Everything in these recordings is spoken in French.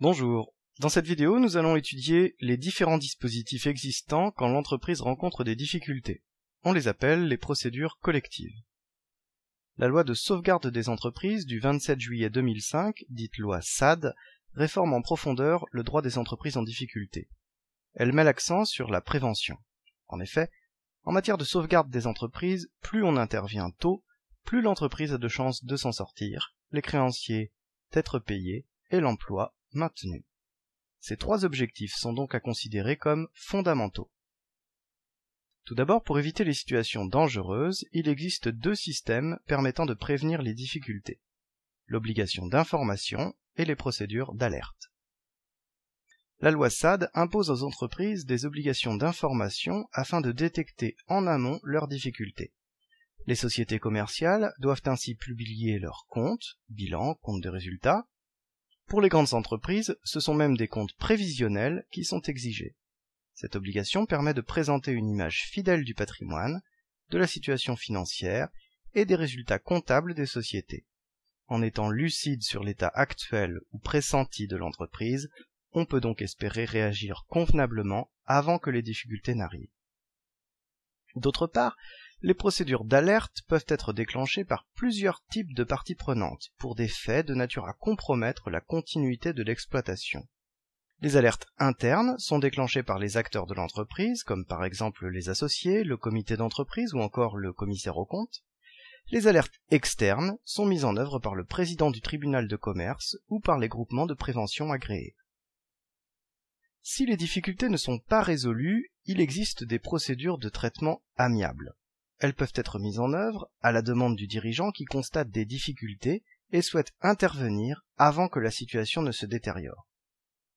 Bonjour. Dans cette vidéo, nous allons étudier les différents dispositifs existants quand l'entreprise rencontre des difficultés. On les appelle les procédures collectives. La loi de sauvegarde des entreprises du 27 juillet 2005, dite loi SAD, réforme en profondeur le droit des entreprises en difficulté. Elle met l'accent sur la prévention. En effet, en matière de sauvegarde des entreprises, plus on intervient tôt, plus l'entreprise a de chances de s'en sortir, les créanciers d'être payés et l'emploi maintenu. Ces trois objectifs sont donc à considérer comme fondamentaux. Tout d'abord, pour éviter les situations dangereuses, il existe deux systèmes permettant de prévenir les difficultés, l'obligation d'information et les procédures d'alerte. La loi SAD impose aux entreprises des obligations d'information afin de détecter en amont leurs difficultés. Les sociétés commerciales doivent ainsi publier leurs comptes, bilan, compte de résultats. Pour les grandes entreprises, ce sont même des comptes prévisionnels qui sont exigés. Cette obligation permet de présenter une image fidèle du patrimoine, de la situation financière et des résultats comptables des sociétés. En étant lucide sur l'état actuel ou pressenti de l'entreprise, on peut donc espérer réagir convenablement avant que les difficultés n'arrivent. D'autre part, les procédures d'alerte peuvent être déclenchées par plusieurs types de parties prenantes pour des faits de nature à compromettre la continuité de l'exploitation. Les alertes internes sont déclenchées par les acteurs de l'entreprise, comme par exemple les associés, le comité d'entreprise ou encore le commissaire aux comptes. Les alertes externes sont mises en œuvre par le président du tribunal de commerce ou par les groupements de prévention agréés. Si les difficultés ne sont pas résolues, il existe des procédures de traitement amiable. Elles peuvent être mises en œuvre à la demande du dirigeant qui constate des difficultés et souhaite intervenir avant que la situation ne se détériore.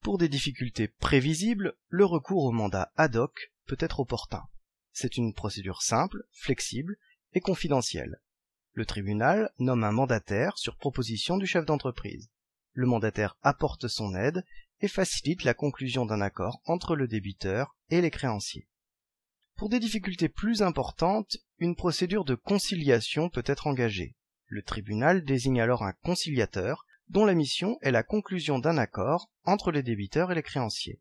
Pour des difficultés prévisibles, le recours au mandat ad hoc peut être opportun. C'est une procédure simple, flexible et confidentielle. Le tribunal nomme un mandataire sur proposition du chef d'entreprise. Le mandataire apporte son aide et facilite la conclusion d'un accord entre le débiteur et les créanciers. Pour des difficultés plus importantes, une procédure de conciliation peut être engagée. Le tribunal désigne alors un conciliateur dont la mission est la conclusion d'un accord entre les débiteurs et les créanciers.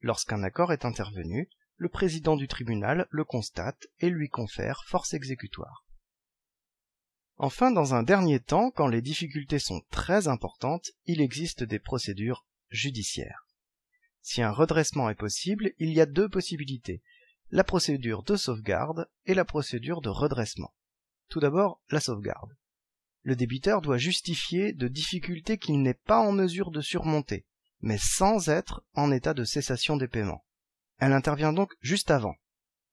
Lorsqu'un accord est intervenu, le président du tribunal le constate et lui confère force exécutoire. Enfin, dans un dernier temps, quand les difficultés sont très importantes, il existe des procédures judiciaires. Si un redressement est possible, il y a deux possibilités. La procédure de sauvegarde et la procédure de redressement. Tout d'abord, la sauvegarde. Le débiteur doit justifier de difficultés qu'il n'est pas en mesure de surmonter, mais sans être en état de cessation des paiements. Elle intervient donc juste avant.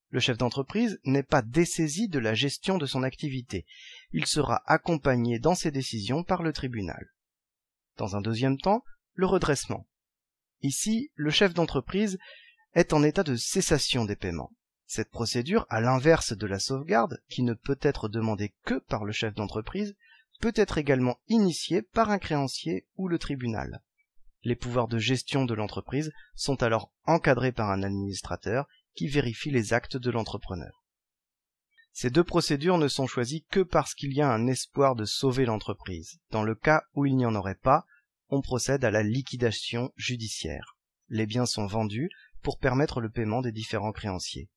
Le chef d'entreprise n'est pas dessaisi de la gestion de son activité. Il sera accompagné dans ses décisions par le tribunal. Dans un deuxième temps, le redressement. Ici, le chef d'entreprise est en état de cessation des paiements. Cette procédure, à l'inverse de la sauvegarde, qui ne peut être demandée que par le chef d'entreprise, peut être également initiée par un créancier ou le tribunal. Les pouvoirs de gestion de l'entreprise sont alors encadrés par un administrateur qui vérifie les actes de l'entrepreneur. Ces deux procédures ne sont choisies que parce qu'il y a un espoir de sauver l'entreprise. Dans le cas où il n'y en aurait pas, on procède à la liquidation judiciaire. Les biens sont vendus pour permettre le paiement des différents créanciers.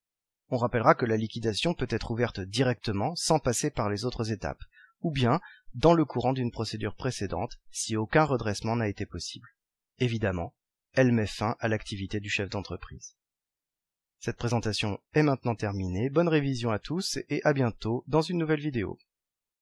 On rappellera que la liquidation peut être ouverte directement sans passer par les autres étapes, ou bien dans le courant d'une procédure précédente si aucun redressement n'a été possible. Évidemment, elle met fin à l'activité du chef d'entreprise. Cette présentation est maintenant terminée, bonne révision à tous et à bientôt dans une nouvelle vidéo.